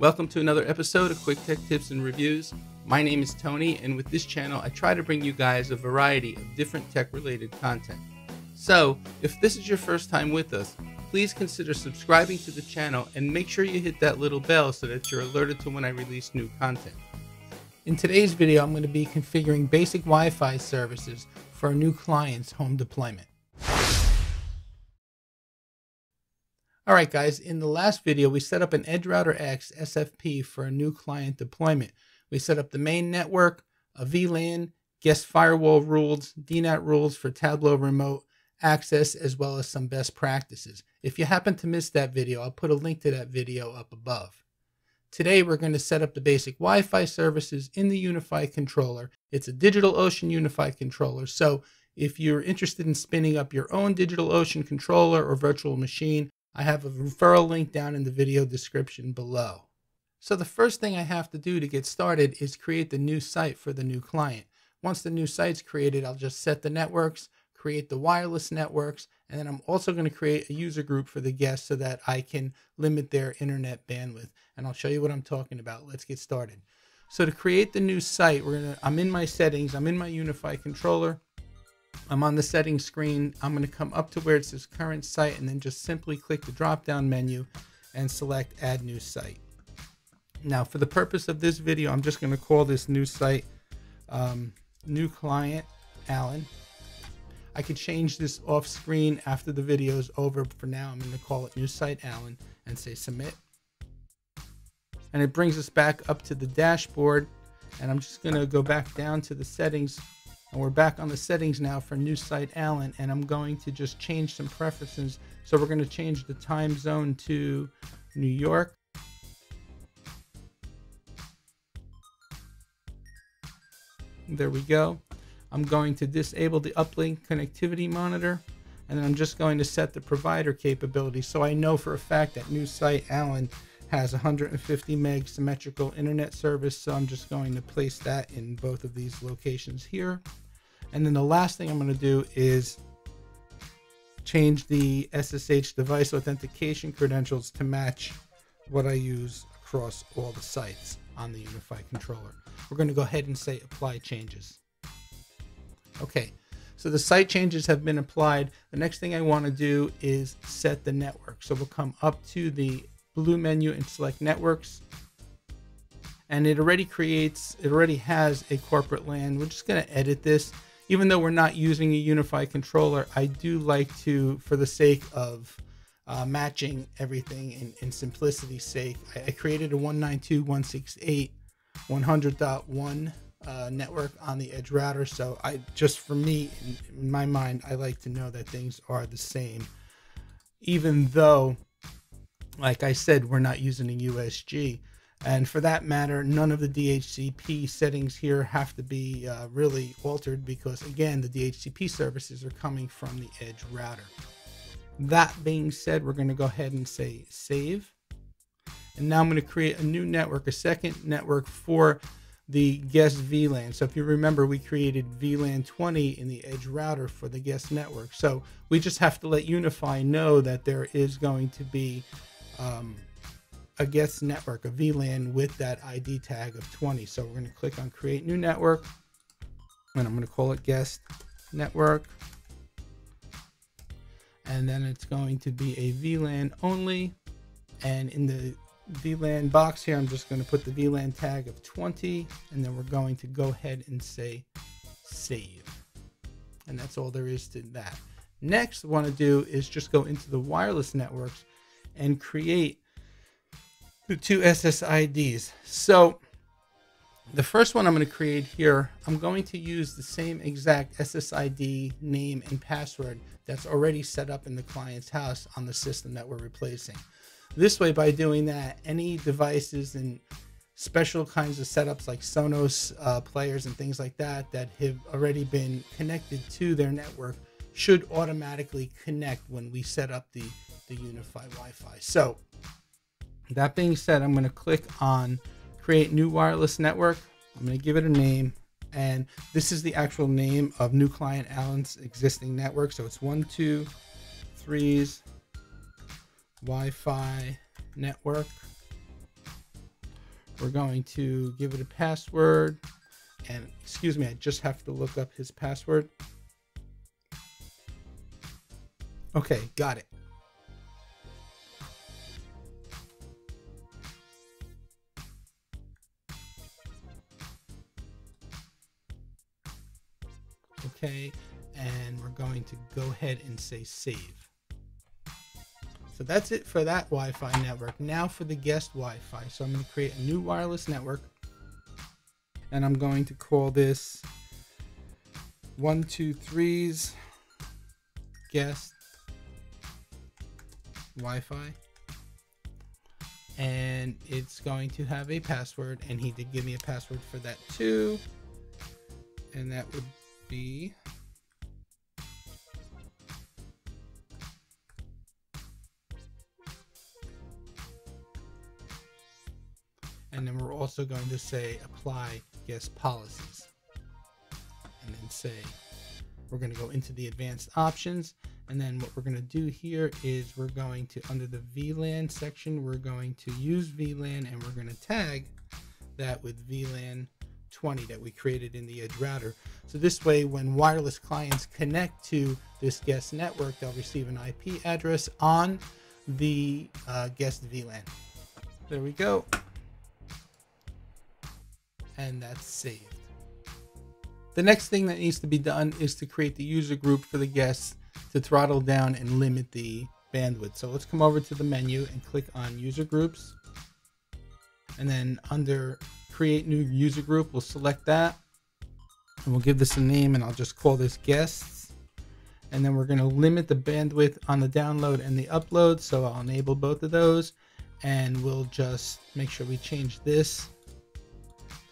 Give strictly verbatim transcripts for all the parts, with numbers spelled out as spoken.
Welcome to another episode of Quik Tech Tips and Reviews. My name is Tony, and with this channel, I try to bring you guys a variety of different tech-related content. So, if this is your first time with us, please consider subscribing to the channel and make sure you hit that little bell so that you're alerted to when I release new content. In today's video, I'm going to be configuring basic Wi-Fi services for a new client's home deployment. Alright guys, in the last video we set up an EdgeRouter X S F P for a new client deployment. We set up the main network, a V LAN, guest firewall rules, D NAT rules for Tableau remote access, as well as some best practices. If you happen to miss that video, I'll put a link to that video up above. Today we're going to set up the basic Wi-Fi services in the UniFi controller. It's a DigitalOcean UniFi controller, so if you're interested in spinning up your own DigitalOcean controller or virtual machine, I have a referral link down in the video description below. So the first thing I have to do to get started is create the new site for the new client. Once the new site's created, I'll just set the networks, create the wireless networks, and then I'm also going to create a user group for the guests so that I can limit their internet bandwidth. And I'll show you what I'm talking about. Let's get started. So to create the new site, we're gonna, I'm in my settings, I'm in my UniFi controller. I'm on the settings screen. I'm going to come up to where it says current site and then just simply click the drop down menu and select add new site. Now for the purpose of this video, I'm just going to call this new site um, new client Alan. I could change this off screen after the video is over, but for now I'm going to call it new site Alan and say submit. And it brings us back up to the dashboard, and I'm just going to go back down to the settings. And we're back on the settings now for new site Alan, and I'm going to just change some preferences. So we're going to change the time zone to New York. There we go. I'm going to disable the uplink connectivity monitor, and then I'm just going to set the provider capability. So I know for a fact that new site Alan has one hundred fifty meg symmetrical internet service, so I'm just going to place that in both of these locations here. And then the last thing I'm going to do is change the S S H device authentication credentials to match what I use across all the sites on the UniFi controller. We're going to go ahead and say apply changes. Okay, so the site changes have been applied. The next thing I want to do is set the network. So we'll come up to the blue menu and select networks, and it already creates it already has a corporate LAN. We're just going to edit this. Even though we're not using a UniFi controller, I do like to, for the sake of uh, matching everything and, and simplicity's sake, I, I created a one ninety-two dot one sixty-eight dot one hundred dot one uh, network on the edge router. So I just, for me, in, in my mind, I like to know that things are the same, even though, like I said, we're not using a U S G. And for that matter, none of the D H C P settings here have to be uh, really altered, because again, the D H C P services are coming from the edge router. That being said, we're going to go ahead and say save. And now I'm going to create a new network, a second network for the guest V LAN. So if you remember, we created V LAN twenty in the edge router for the guest network. So we just have to let UniFi know that there is going to be Um, a guest network, a V LAN with that I D tag of twenty. So we're going to click on create new network, and I'm going to call it guest network. And then it's going to be a V LAN only. And in the V LAN box here, I'm just going to put the V LAN tag of twenty, and then we're going to go ahead and say save. And that's all there is to that. Next, what I want to do is just go into the wireless networks and create the two S S I Ds. So the first one I'm going to create here, I'm going to use the same exact S S I D name and password that's already set up in the client's house on the system that we're replacing. This way, by doing that, any devices and special kinds of setups like Sonos uh, players and things like that that have already been connected to their network should automatically connect when we set up the the UniFi Wi-Fi. So that being said, I'm going to click on create new wireless network. I'm going to give it a name, and this is the actual name of new client Alan's existing network. So it's one, two, threes Wi-Fi network. We're going to give it a password. And excuse me, I just have to look up his password. Okay, got it. Okay, and we're going to go ahead and say save. So that's it for that Wi-Fi network. Now for the guest Wi-Fi. So I'm going to create a new wireless network. And I'm going to call this one two three's guest Wi-Fi. And it's going to have a password. And he did give me a password for that too. And that would be and then we're also going to say apply guest policies, and then say we're going to go into the advanced options, and then what we're going to do here is we're going to, under the V LAN section, we're going to use V LAN, and we're going to tag that with V LAN twenty that we created in the edge router. So this way, when wireless clients connect to this guest network, they'll receive an I P address on the uh, guest V LAN. There we go. And that's saved. The next thing that needs to be done is to create the user group for the guests to throttle down and limit the bandwidth. So let's come over to the menu and click on user groups. And then under create new user group, we'll select that. And we'll give this a name, and I'll just call this guests. And then we're going to limit the bandwidth on the download and the upload. So I'll enable both of those. And we'll just make sure we change this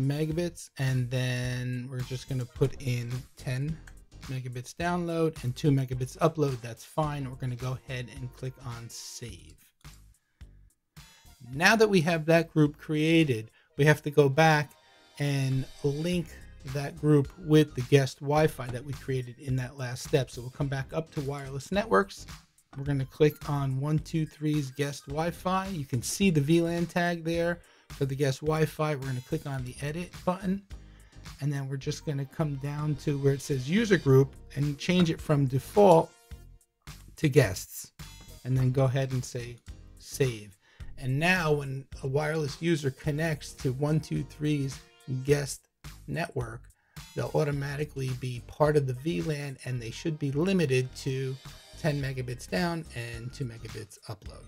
megabits, and then we're just going to put in ten megabits download and two megabits upload. That's fine. We're going to go ahead and click on save. Now that we have that group created, we have to go back and link that group with the guest Wi-Fi that we created in that last step. So we'll come back up to wireless networks. We're going to click on one two three's guest Wi-Fi. You can see the V LAN tag there. For the guest Wi-Fi, we're going to click on the edit button, and then we're just going to come down to where it says user group and change it from default to guests, and then go ahead and say save. And now when a wireless user connects to one two three's guest network, they'll automatically be part of the V LAN, and they should be limited to ten megabits down and two megabits upload.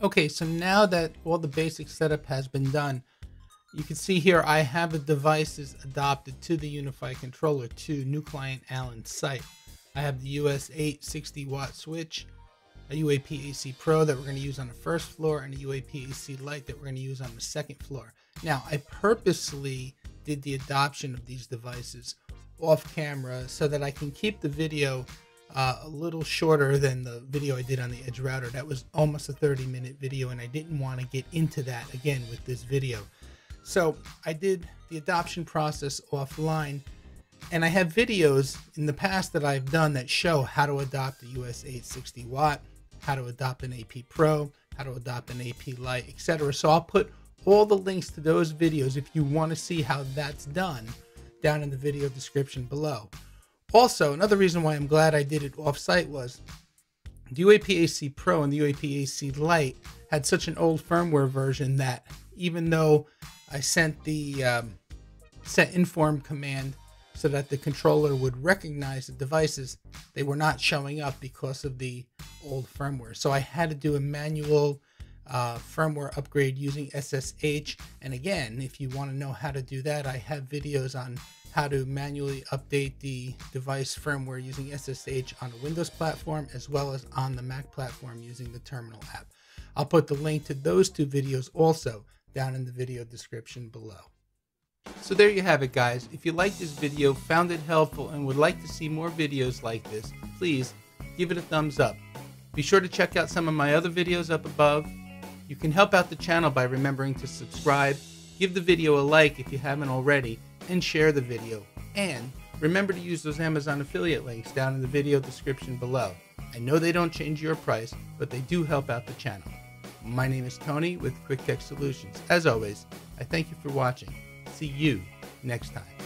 Okay, so now that all the basic setup has been done, you can see here I have the devices adopted to the UniFi controller to new client Allen's site. I have the U S eight sixty watt switch, a U A P A C Pro that we're going to use on the first floor, and a U A P A C Lite that we're going to use on the second floor. Now, I purposely did the adoption of these devices off camera so that I can keep the video Uh, a little shorter than the video I did on the edge router. That was almost a thirty minute video, and I didn't want to get into that again with this video. So I did the adoption process offline, and I have videos in the past that I've done that show how to adopt a U S eight sixty watt, how to adopt an A P Pro, how to adopt an A P Lite, et cetera. So I'll put all the links to those videos if you want to see how that's done down in the video description below. Also, another reason why I'm glad I did it off-site was the U A P A C Pro and the U A P A C Lite had such an old firmware version that even though I sent the um, set inform command so that the controller would recognize the devices, they were not showing up because of the old firmware. So I had to do a manual uh, firmware upgrade using S S H. And again, if you want to know how to do that, I have videos on how to manually update the device firmware using S S H on a Windows platform, as well as on the Mac platform using the terminal app. I'll put the link to those two videos also down in the video description below. So there you have it, guys. If you liked this video, found it helpful, and would like to see more videos like this, please give it a thumbs up. Be sure to check out some of my other videos up above. You can help out the channel by remembering to subscribe, give the video a like if you haven't already, and share the video. And remember to use those Amazon affiliate links down in the video description below. I know they don't change your price, but they do help out the channel. My name is Tony with Quik Tech Solutions. As always, I thank you for watching. See you next time.